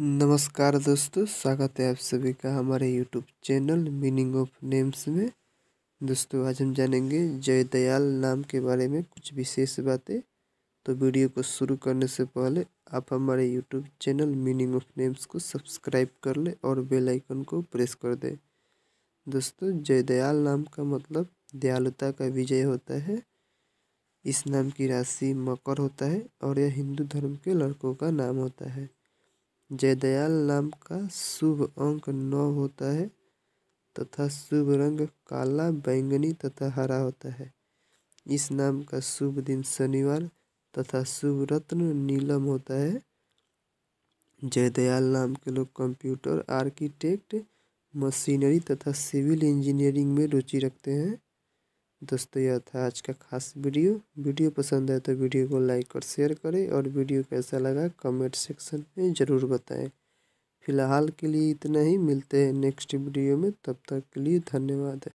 नमस्कार दोस्तों, स्वागत है आप सभी का हमारे YouTube channel meaning of names में। दोस्तों आज हम जानेंगे जयदयाल नाम के बारे में कुछ विशेष बातें। तो वीडियो को शुरू करने से पहले आप हमारे YouTube channel meaning of names को सब्सक्राइब कर लें और बेल आइकन को प्रेस कर दें। दोस्तों जयदयाल नाम का मतलब दयालुता का विजय होता है। इस नाम की राशि मकर होता है और यह हिंदू धर्म के लड़कों का नाम होता है। जयदयाल नाम का शुभ अंक 9 होता है तथा शुभ रंग काला, बैंगनी तथा हरा होता है। इस नाम का शुभ दिन शनिवार तथा शुभ रत्न नीलम होता है। जयदयाल नाम के लोग कंप्यूटर, आर्किटेक्ट, मशीनरी तथा सिविल इंजीनियरिंग में रुचि रखते हैं। दोस्तों यह था आज का खास वीडियो पसंद आए तो वीडियो को लाइक और शेयर करें और वीडियो कैसा लगा कमेंट सेक्शन में ज़रूर बताएं। फिलहाल के लिए इतना ही, मिलते हैं नेक्स्ट वीडियो में, तब तक के लिए धन्यवाद।